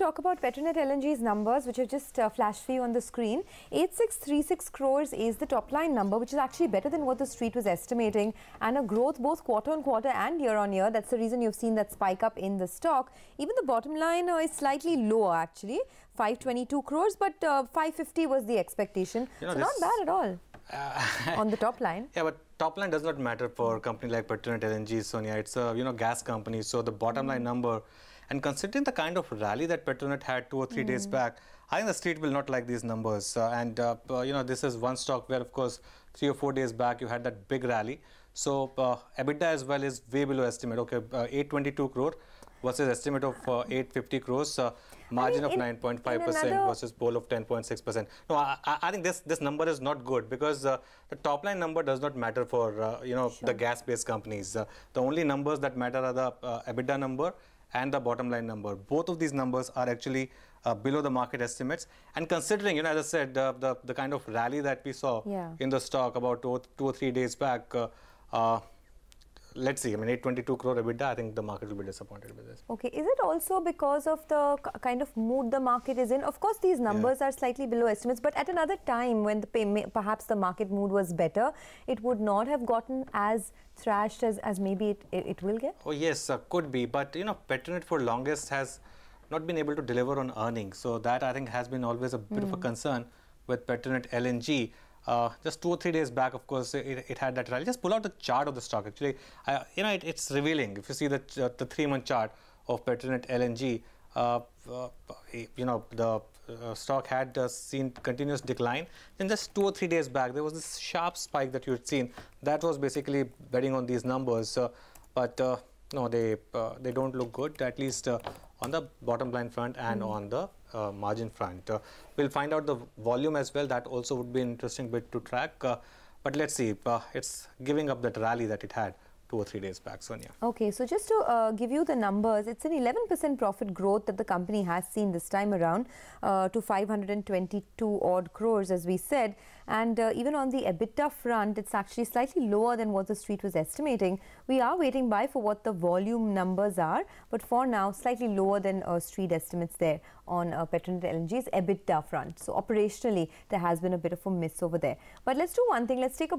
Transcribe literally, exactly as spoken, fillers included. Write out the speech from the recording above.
talk about Petronet L N G's numbers, which have just uh, flashed for you on the screen. eight thousand six hundred thirty-six crores is the top line number, which is actually better than what the street was estimating, and a growth both quarter on quarter and year on year. That's the reason you've seen that spike up in the stock. Even the bottom line uh, is slightly lower, actually, five hundred twenty-two crores, but uh, five hundred fifty was the expectation. You know, so not bad at all uh, on the top line. Yeah, but top line does not matter for a company like Petronet L N G, Sonia. It's a you know gas company, so the bottom mm. line number. And considering the kind of rally that Petronet had two or three mm. days back, I think the street will not like these numbers. Uh, and uh, you know, this is one stock where, of course, three or four days back you had that big rally. So uh, EBITDA as well is way below estimate. Okay, uh, eight hundred twenty-two crore versus estimate of uh, eight hundred fifty crores. Uh, margin I mean, of nine point five percent versus poll of ten point six percent. No, I, I think this this number is not good, because uh, the top line number does not matter for uh, you know sure. the gas-based companies. Uh, the only numbers that matter are the uh, EBITDA number and the bottom line number. Both of these numbers are actually uh, below the market estimates. And considering, you know, as I said, uh, the the kind of rally that we saw yeah. in the stock about two, two or three days back. Uh, uh, Let's see. I mean, eight hundred twenty-two crore EBITDA. I think the market will be disappointed with this. Okay. Is it also because of the kind of mood the market is in? Of course, these numbers yeah. are slightly below estimates, but at another time when the pay, perhaps the market mood was better, it would not have gotten as thrashed as, as maybe it, it, it will get? Oh, yes. Uh, could be. But, you know, Petronet for longest has not been able to deliver on earnings. So that, I think, has been always a bit mm. of a concern with Petronet L N G. Uh, just two or three days back, of course, it, it had that rally. Just pull out the chart of the stock, actually. Uh, you know, it, it's revealing. If you see the, uh, the three-month chart of Petronet L N G, uh, uh, you know, the uh, stock had uh, seen continuous decline. Then just two or three days back, there was this sharp spike that you had seen. That was basically betting on these numbers. Uh, but, uh, no, they, uh, they don't look good, at least uh, on the bottom line front and mm. on the Uh, margin front. Uh, we'll find out the volume as well. That also would be an interesting bit to track. Uh, but let's see. Uh, it's giving up that rally that it had two or three days back, Sonia. Okay, so just to uh, give you the numbers, it's an eleven percent profit growth that the company has seen this time around uh, to five hundred twenty-two odd crores, as we said. And uh, even on the EBITDA front, it's actually slightly lower than what the street was estimating. We are waiting by for what the volume numbers are, but for now, slightly lower than uh, street estimates there on uh, Petronet L N G's EBITDA front. So operationally, there has been a bit of a miss over there. But let's do one thing. Let's take a